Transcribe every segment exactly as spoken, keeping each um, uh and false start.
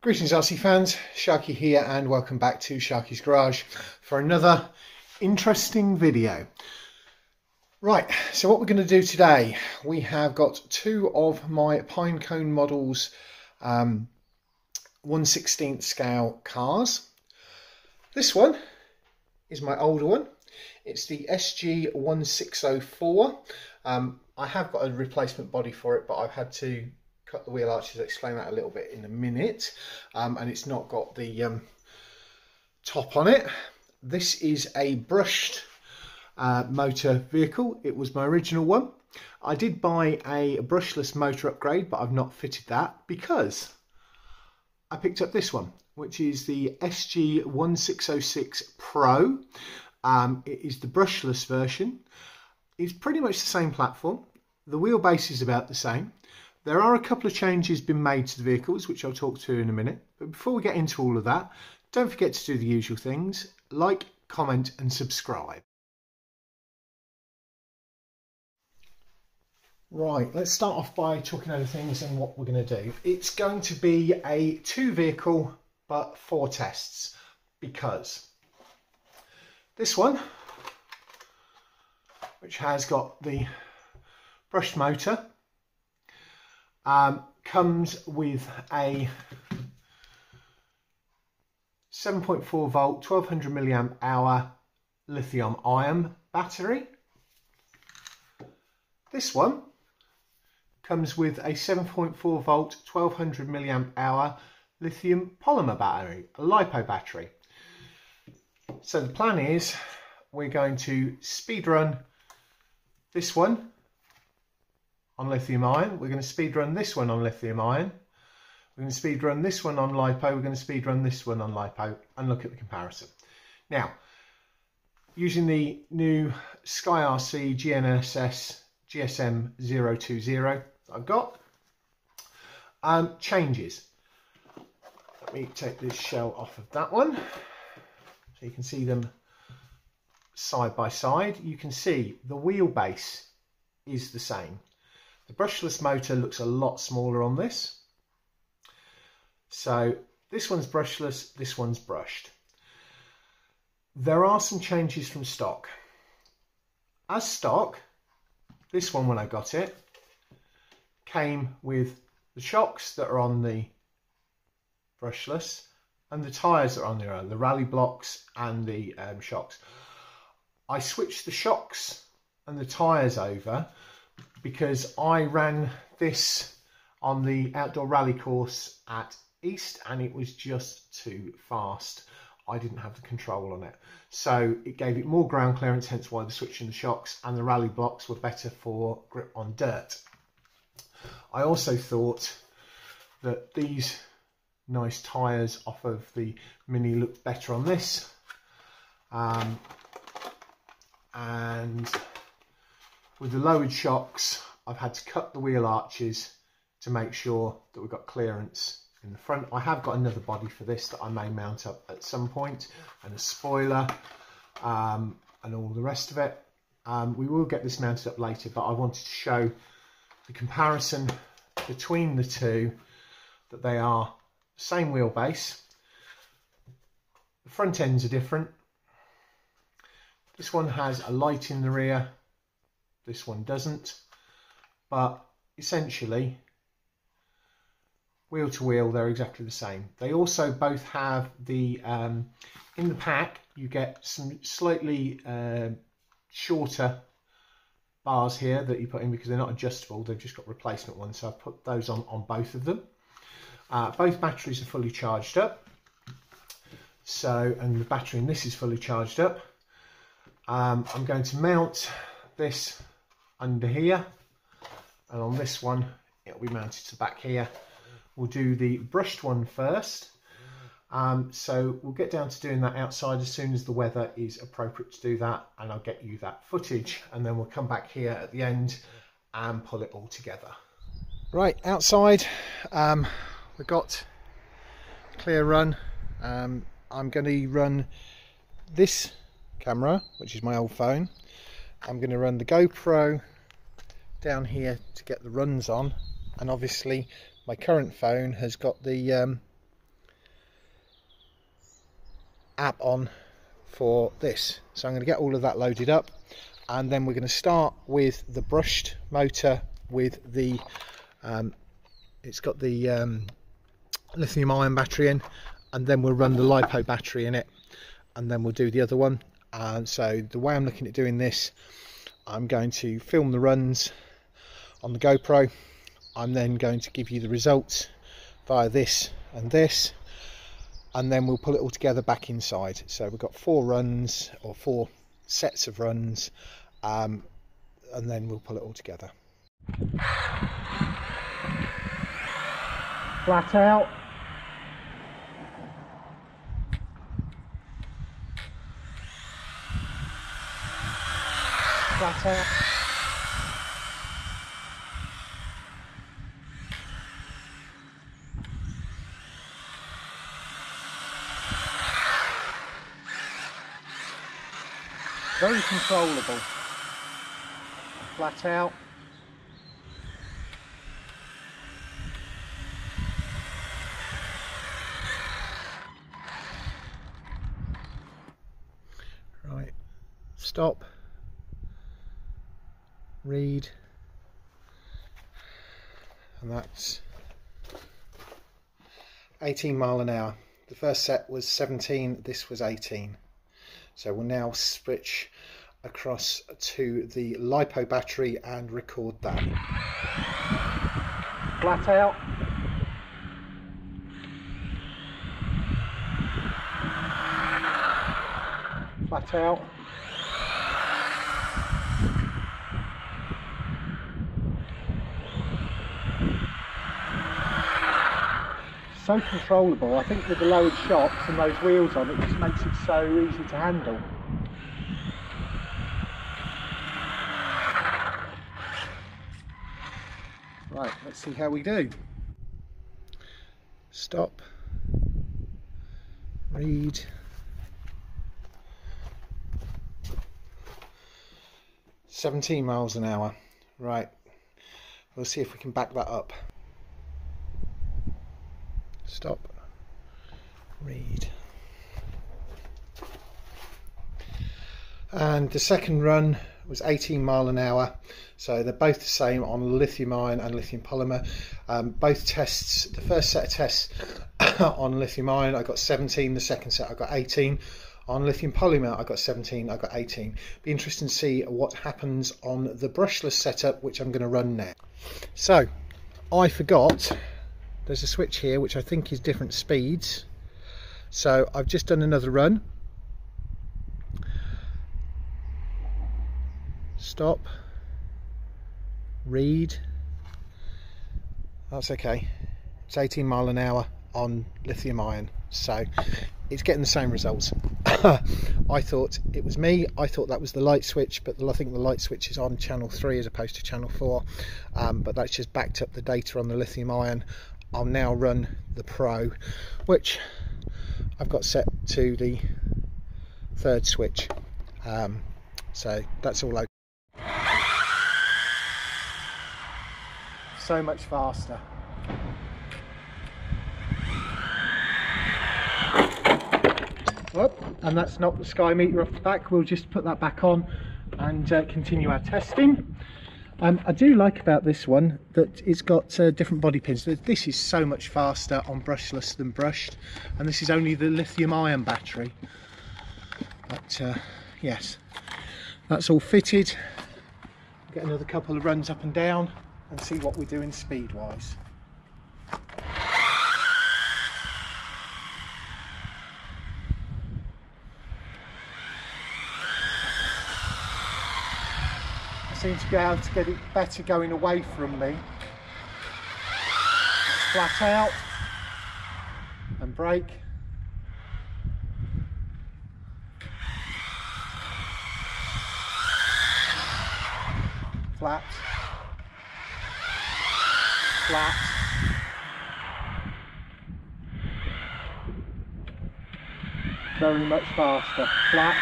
Greetings R C fans, Sharky here and welcome back to Sharky's Garage for another interesting video. Right, so what we're going to do today, we have got two of my Pinecone Models um, one sixteenth scale cars. This one is my older one, it's the S G one six zero four. Um, I have got a replacement body for it, but I've had to cut the wheel arches. I'll explain that a little bit in a minute, um, and it's not got the um, top on it. This is a brushed uh, motor vehicle. It was my original one. I did buy a brushless motor upgrade, but I've not fitted that because I picked up this one, which is the S G one six zero six Pro. Um, it is the brushless version. It's pretty much the same platform. The wheelbase is about the same. There are a couple of changes been made to the vehicles, which I'll talk to in a minute. But before we get into all of that, don't forget to do the usual things. Like, comment and subscribe. Right, let's start off by talking over things and what we're going to do. It's going to be a two vehicle, but four tests. Because this one, which has got the brushed motor, Um, comes with a seven point four volt, twelve hundred milliamp hour lithium ion battery. This one comes with a seven point four volt, twelve hundred milliamp hour lithium polymer battery, a LiPo battery. So the plan is we're going to speed run this one on lithium ion, we're going to speed run this one on lithium ion, we're going to speed run this one on LiPo, we're going to speed run this one on LiPo and look at the comparison. Now, using the new SkyRC G N S S G S M zero two zero that I've got, um, changes. Let me take this shell off of that one so you can see them side by side. You can see the wheelbase is the same. The brushless motor looks a lot smaller on this. So this one's brushless, this one's brushed. There are some changes from stock. As stock, this one when I got it, came with the shocks that are on the brushless and the tyres that are on their own, the rally blocks and the um, shocks. I switched the shocks and the tyres over because I ran this on the outdoor rally course at East and it was just too fast. I didn't have the control on it. So it gave it more ground clearance, hence why the switch in the shocks and the rally blocks were better for grip on dirt. I also thought that these nice tyres off of the Mini looked better on this. Um, and with the lowered shocks, I've had to cut the wheel arches to make sure that we've got clearance in the front. I have got another body for this that I may mount up at some point, and a spoiler um, and all the rest of it. Um, we will get this mounted up later, but I wanted to show the comparison between the two, that they are the same wheelbase. The front ends are different. This one has a light in the rear. This one doesn't, but essentially, wheel to wheel, they're exactly the same. They also both have the, um, in the pack, you get some slightly uh, shorter bars here that you put in because they're not adjustable, they've just got replacement ones, so I've put those on, on both of them. Uh, both batteries are fully charged up, so, and the battery in this is fully charged up. Um, I'm going to mount this under here, and on this one it'll be mounted to the back here. We'll do the brushed one first, um, so we'll get down to doing that outside as soon as the weather is appropriate to do that, and I'll get you that footage, and then we'll come back here at the end and pull it all together. Right, outside um, we've got clear run. um, I'm going to run this camera, which is my old phone. I'm going to run the GoPro down here to get the runs on, and obviously my current phone has got the um, app on for this. So I'm going to get all of that loaded up, and then we're going to start with the brushed motor with the um, it's got the um, lithium ion battery in, and then we'll run the LiPo battery in it, and then we'll do the other one. And so the way I'm looking at doing this, I'm going to film the runs on the GoPro. I'm then going to give you the results via this and this, and then we'll pull it all together back inside. So we've got four runs or four sets of runs, um, and then we'll pull it all together. Flat out. Flat out. Very controllable. Flat out. Right. Stop. Read. And that's eighteen mile an hour. The first set was seventeen, this was eighteen. So we'll now switch across to the LiPo battery and record that. Flat out. Flat out. So controllable. I think with the lowered shocks and those wheels on, it just makes it so easy to handle. Right, let's see how we do. Stop. Read. seventeen miles an hour. Right, we'll see if we can back that up. Stop, read. And the second run was eighteen mile an hour. So they're both the same on lithium ion and lithium polymer. Um, both tests, the first set of tests on lithium ion, I got seventeen. The second set, I got eighteen. On lithium polymer, I got seventeen, I got eighteen. Be interesting to see what happens on the brushless setup, which I'm going to run now. So I forgot. There's a switch here which I think is different speeds, so I've just done another run. Stop, read. That's okay. It's eighteen mile an hour on lithium ion, so it's getting the same results. I thought it was me, I thought that was the light switch, but I think the light switch is on channel three as opposed to channel four, um, but that's just backed up the data on the lithium ion. I'll now run the Pro, which I've got set to the third switch, um, so that's all okay. So much faster. Up, and that's not the sky meter off the back. We'll just put that back on and uh, continue our testing. Um, I do like about this one that it's got uh, different body pins. This is so much faster on brushless than brushed, and this is only the lithium ion battery. But uh, yes, that's all fitted. Get another couple of runs up and down and see what we're doing speed wise. Seems to be able to get it better going away from me. Flat out and brake. Flat. Flat. Very much faster. Flat.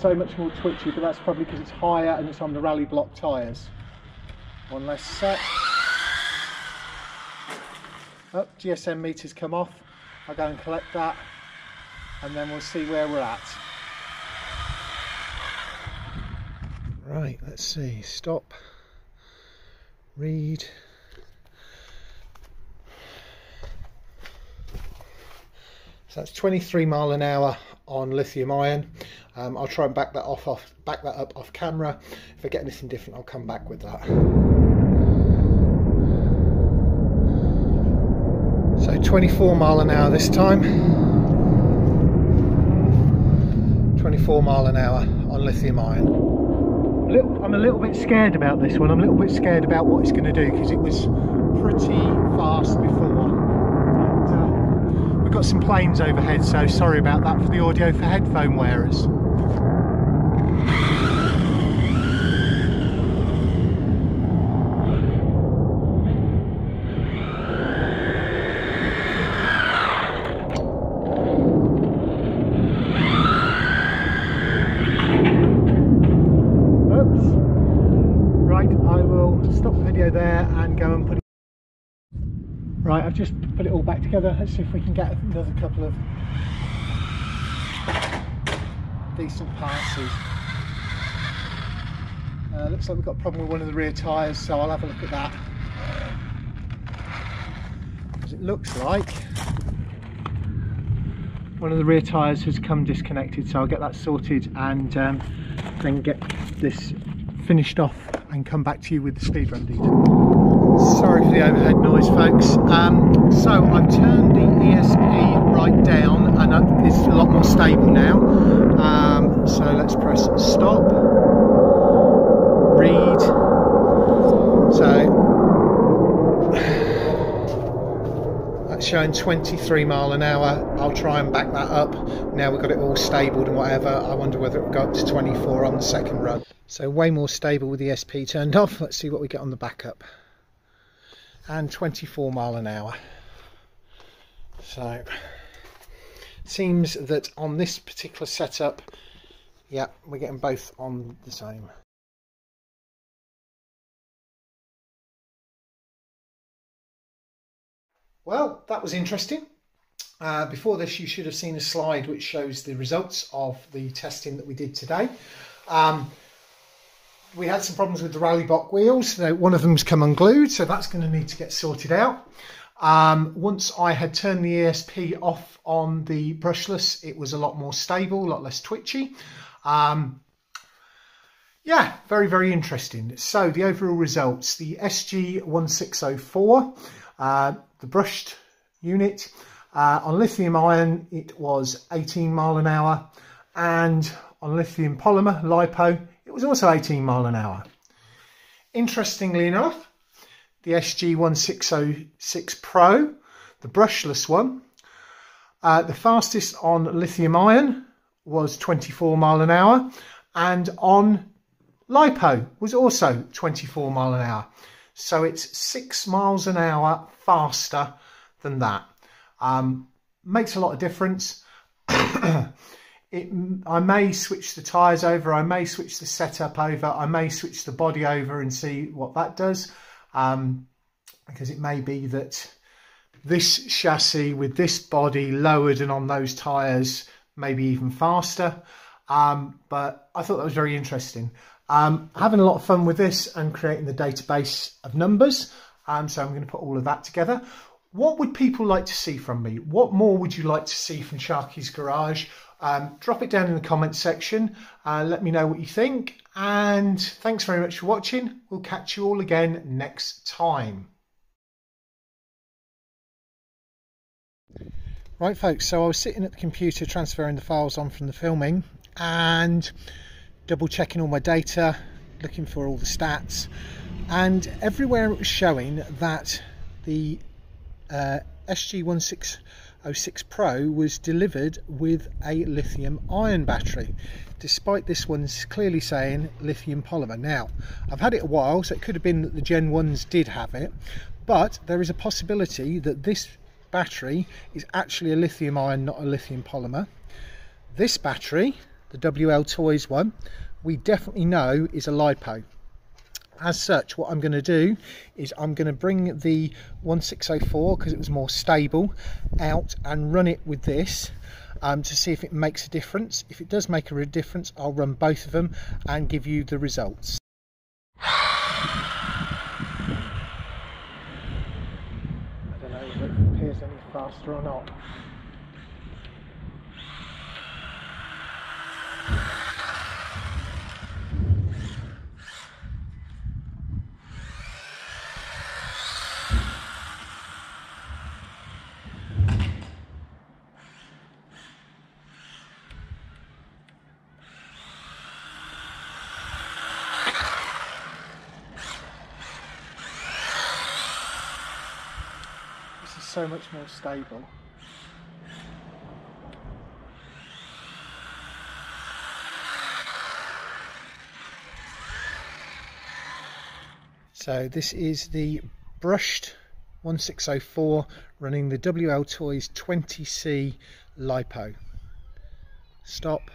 So much more twitchy, but that's probably because it's higher and it's on the rally block tyres. One less set. Oh, G S M meters come off. I'll go and collect that. and then we'll see where we're at. Right, let's see. Stop. Read. So that's twenty-three mile an hour on lithium ion. Um, I'll try and back that off, off, back that up off camera. If I get anything different, I'll come back with that. So twenty-four mile an hour this time. twenty-four mile an hour on lithium ion. I'm a little, I'm a little bit scared about this one. I'm a little bit scared about what it's going to do because it was pretty fast before. We've got some planes overhead, so sorry about that for the audio for headphone wearers. Oops. Right, I will stop the video there and go and put it. Right, I've just put it all back together. Let's see if we can get another couple of decent passes. Uh, looks like we've got a problem with one of the rear tyres, so I'll have a look at that. As it looks like one of the rear tyres has come disconnected, so I'll get that sorted and um, then get this finished off and come back to you with the speed run detail. Sorry for the overhead noise, folks. Um, so I've turned the E S P right down and it's a lot more stable now. Um, so let's press stop, read. So that's showing twenty-three mile an hour. I'll try and back that up. Now we've got it all stabled and whatever. I wonder whether it got to twenty-four on the second run. So way more stable with the E S P turned off. Let's see what we get on the backup. And twenty-four mile an hour. So seems that on this particular setup, yeah, we're getting both on the same. Well, that was interesting. Uh, before this, you should have seen a slide which shows the results of the testing that we did today. Um, We had some problems with the Rallybok wheels, so one of them's come unglued, so that's going to need to get sorted out. Um, once I had turned the E S P off on the brushless, it was a lot more stable, a lot less twitchy. Um, yeah, very, very interesting. So the overall results, the S G one six zero four, uh, the brushed unit, uh, on lithium ion, it was eighteen mile an hour, and on lithium polymer, LiPo, it was also eighteen mile an hour. Interestingly enough, the S G one six zero six Pro, the brushless one, uh, the fastest on lithium ion was twenty-four mile an hour, and on LiPo was also twenty-four mile an hour. So it's six miles an hour faster than that. Um, makes a lot of difference. It, I may switch the tyres over, I may switch the setup over, I may switch the body over and see what that does, um, because it may be that this chassis with this body lowered and on those tyres maybe even faster, um, but I thought that was very interesting. Um, having a lot of fun with this and creating the database of numbers, um, so I'm going to put all of that together. What would people like to see from me? What more would you like to see from Sharky's Garage? Um, drop it down in the comments section. Uh, let me know what you think. And thanks very much for watching. We'll catch you all again next time. Right, folks, so I was sitting at the computer transferring the files on from the filming and double checking all my data, looking for all the stats. And everywhere it was showing that the uh, S G one six zero six Pro was delivered with a lithium ion battery, despite this one's clearly saying lithium polymer. Now, I've had it a while, so it could have been that the gen ones did have it, but there is a possibility that this battery is actually a lithium ion, not a lithium polymer. This battery, the WLtoys one, we definitely know is a LiPo. as such, what I'm going to do is I'm going to bring the one six oh four, because it was more stable, out and run it with this um, to see if it makes a difference. If it does make a difference, I'll run both of them and give you the results. I don't know if it appears any faster or not. So much more stable. So this is the brushed one six oh four running the WLtoys twenty C LiPo. Stop,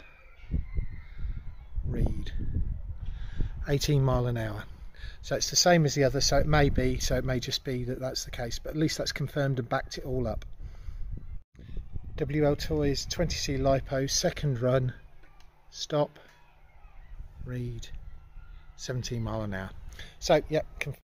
read, eighteen mile an hour. So it's the same as the other, so it may be, so it may just be that that's the case, but at least that's confirmed and backed it all up. WLtoys twenty C LiPo, second run, stop, read, seventeen mile an hour. So, yep, confirmed.